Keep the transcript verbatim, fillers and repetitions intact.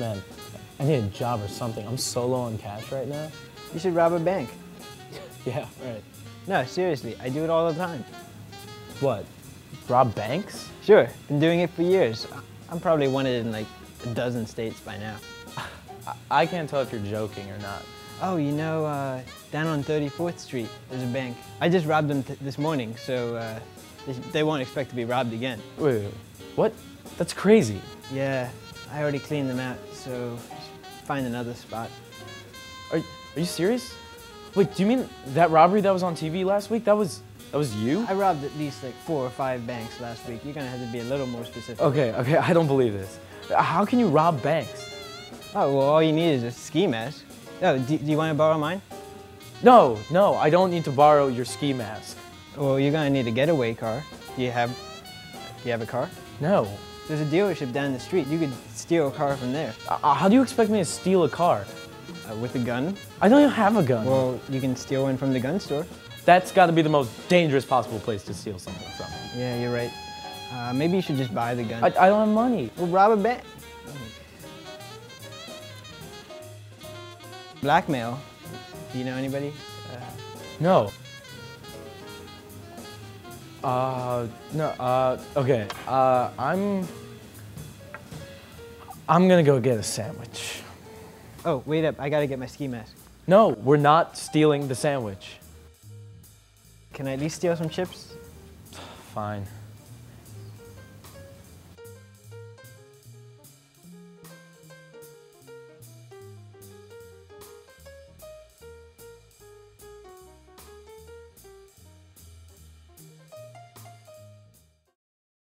Man, I need a job or something. I'm so low on cash right now. You should rob a bank. Yeah, right. No, seriously, I do it all the time. What? Rob banks? Sure, been doing it for years. I'm probably wanted in like a dozen states by now. I can't tell if you're joking or not. Oh, you know, uh, down on thirty-fourth street, there's a bank. I just robbed them th this morning, so uh, they, they won't expect to be robbed again. Wait, wait, wait, what? That's crazy. Yeah, I already cleaned them out, so find another spot. Are, are you serious? Wait, do you mean that robbery that was on T V last week, that was, that was you? I robbed at least like four or five banks last week. You're gonna have to be a little more specific. Okay, okay, I don't believe this. How can you rob banks? Oh, well, all you need is a ski mask. No, do, do you want to borrow mine? No, no, I don't need to borrow your ski mask. Well, you're going to need a getaway car. Do you have, do you have a car? No. There's a dealership down the street. You could steal a car from there. Uh, how do you expect me to steal a car? Uh, with a gun? I don't even have a gun. Well, you can steal one from the gun store. That's got to be the most dangerous possible place to steal something from. Yeah, you're right. Uh, maybe you should just buy the gun. I, I don't have money. Well, rob a bank. Blackmail. Do you know anybody? Uh, no. Uh, no, uh, okay. Uh, I'm... I'm gonna go get a sandwich. Oh, wait up. I gotta get my ski mask. No, we're not stealing the sandwich. Can I at least steal some chips? Fine.